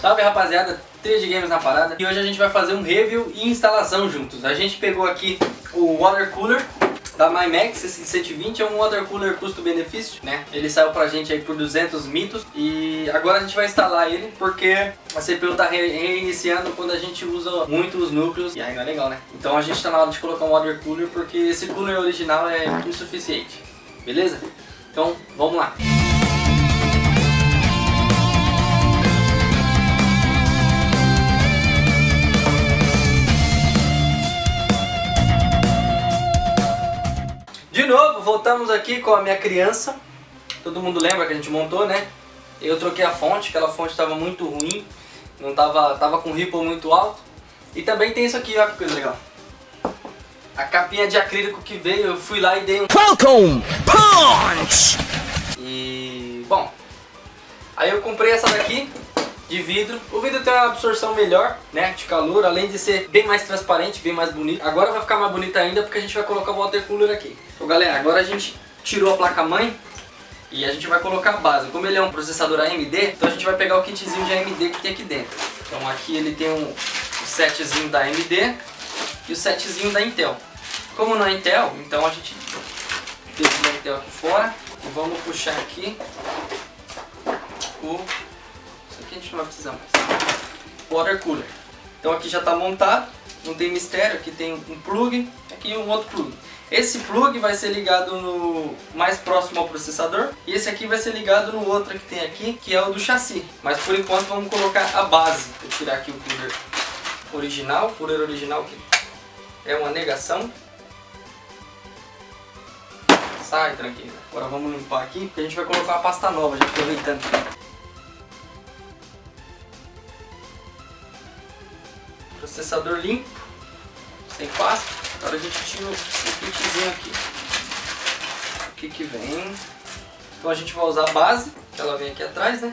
Salve rapaziada, Tríade Games na parada. E hoje a gente vai fazer um review e instalação juntos. A gente pegou aqui o water cooler da MyMax. Esse 120 é um water cooler custo-benefício, né? Ele saiu pra gente aí por 200 mitos. E agora a gente vai instalar ele porque a CPU tá reiniciando quando a gente usa muito os núcleos. E aí não é legal, né? Então a gente tá na hora de colocar um water cooler porque esse cooler original é insuficiente. Beleza? Então vamos lá. De novo, voltamos aqui com a minha criança. Todo mundo lembra que a gente montou, né? Eu troquei a fonte, aquela fonte estava muito ruim. Não tava com ripple muito alto. E também tem isso aqui, olha que coisa legal. A capinha de acrílico que veio, eu fui lá e dei um Falcon Punch! E... bom, aí eu comprei essa daqui de vidro. O vidro tem uma absorção melhor, né, de calor, além de ser bem mais transparente, bem mais bonito. Agora vai ficar mais bonita ainda porque a gente vai colocar o water cooler aqui. Então galera, agora a gente tirou a placa-mãe e a gente vai colocar a base. Como ele é um processador AMD, então a gente vai pegar o kitzinho de AMD que tem aqui dentro. Então aqui ele tem um setzinho da AMD e o setzinho da Intel. Como não é Intel, então a gente deixa o Intel aqui fora. E vamos puxar aqui o... que a gente não vai precisar mais. Water cooler. Então aqui já está montado, não tem mistério. Aqui tem um plug, aqui um outro plug. Esse plug vai ser ligado no mais próximo ao processador e esse aqui vai ser ligado no outro que tem aqui, que é o do chassi. Mas por enquanto vamos colocar a base. Vou tirar aqui o cooler original, que é uma negação. Sai, tranquilo. Agora vamos limpar aqui, porque a gente vai colocar uma pasta nova, já aproveitando. Processador limpo, sem pasta. Agora a gente tira o kitzinho aqui. O que que vem? Então a gente vai usar a base, que ela vem aqui atrás, né?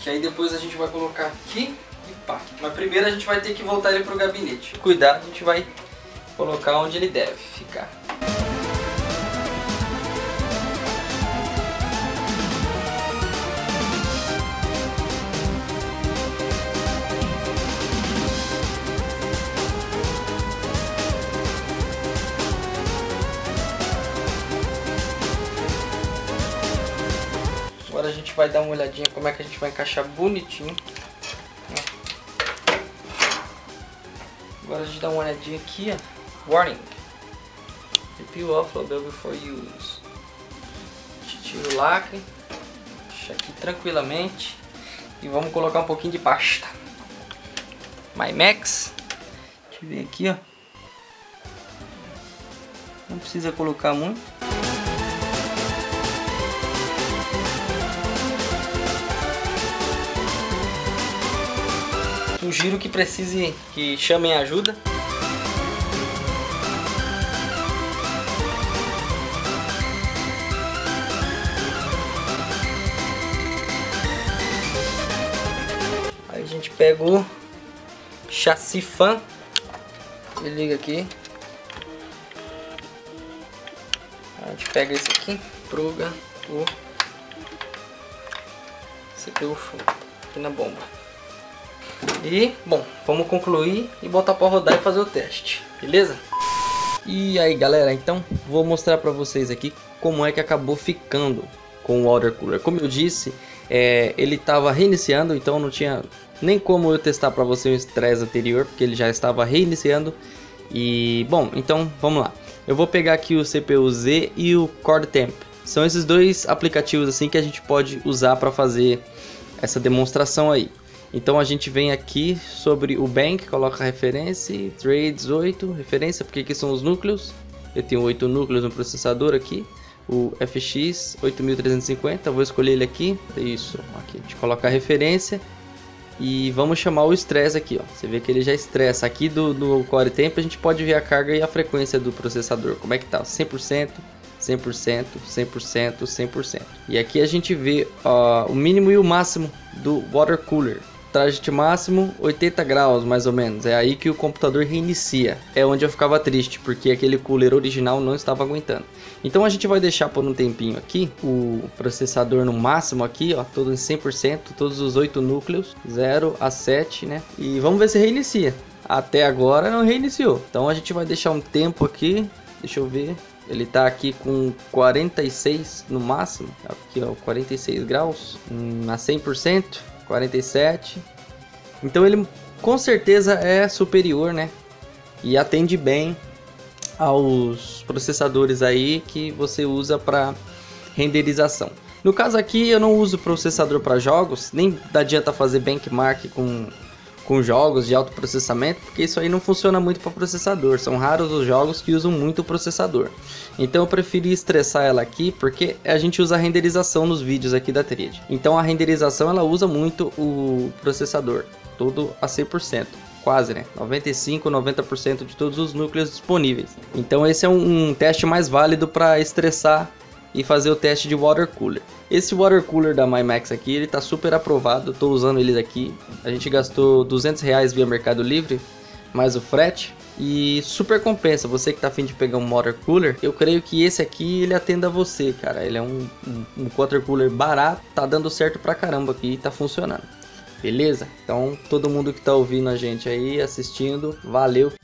Que aí depois a gente vai colocar aqui. Mas primeiro a gente vai ter que voltar ele para o gabinete. Cuidado, a gente vai colocar onde ele deve ficar. Agora a gente vai dar uma olhadinha como é que a gente vai encaixar bonitinho. Agora a gente dá uma olhadinha aqui, ó. Warning. CPU offloadable before use. A gente tira o lacre. Deixa aqui tranquilamente. E vamos colocar um pouquinho de pasta. MyMax. Deixa eu ver aqui, ó. Não precisa colocar muito. Sugiro que precise, que chamem ajuda. Aí a gente pega o chassi fan e liga aqui. A gente pega esse aqui, pluga o CPU aqui na bomba. E, bom, vamos concluir e botar para rodar e fazer o teste, beleza? E aí galera, então vou mostrar para vocês aqui como é que acabou ficando com o water cooler. Como eu disse, ele estava reiniciando, então não tinha nem como eu testar para você o estresse anterior, porque ele já estava reiniciando. E, bom, então vamos lá. Eu vou pegar aqui o CPU-Z e o Core Temp. São esses dois aplicativos assim que a gente pode usar para fazer essa demonstração aí. Então a gente vem aqui sobre o bank, coloca referência, trades 8, referência, porque aqui são os núcleos. Eu tenho 8 núcleos no processador aqui, o FX 8350, vou escolher ele aqui, isso, aqui, a gente coloca a referência e vamos chamar o stress aqui, ó. Você vê que ele já estressa, aqui do Core Temp a gente pode ver a carga e a frequência do processador, como é que tá, 100%, 100%, 100%, 100%. E aqui a gente vê o mínimo e o máximo do water cooler. Trajet máximo 80 graus mais ou menos, é aí que o computador reinicia. É onde eu ficava triste, porque aquele cooler original não estava aguentando. Então a gente vai deixar por um tempinho aqui o processador no máximo aqui, ó, todo em 100%, todos os 8 núcleos, 0 a 7, né? E vamos ver se reinicia. Até agora não reiniciou. Então a gente vai deixar um tempo aqui, deixa eu ver. Ele tá aqui com 46 no máximo, aqui ó, 46 graus, a 100%. 47. Então ele com certeza é superior, né? E atende bem aos processadores aí que você usa para renderização. No caso aqui eu não uso processador para jogos, nem adianta fazer benchmark com jogos de alto processamento, porque isso aí não funciona muito para processador. São raros os jogos que usam muito o processador. Então eu preferi estressar ela aqui, porque a gente usa a renderização nos vídeos aqui da Tríade. Então a renderização ela usa muito o processador, todo a 100%, quase, né? 95, 90% de todos os núcleos disponíveis. Então esse é um teste mais válido para estressar e fazer o teste de water cooler. Esse water cooler da MyMax aqui, ele tá super aprovado, tô usando ele aqui. A gente gastou R$200 via Mercado Livre, mais o frete, e super compensa. Você que tá afim de pegar um water cooler, eu creio que esse aqui ele atenda você, cara. Ele é um water cooler barato, tá dando certo pra caramba aqui e tá funcionando. Beleza? Então todo mundo que tá ouvindo a gente aí, assistindo, valeu,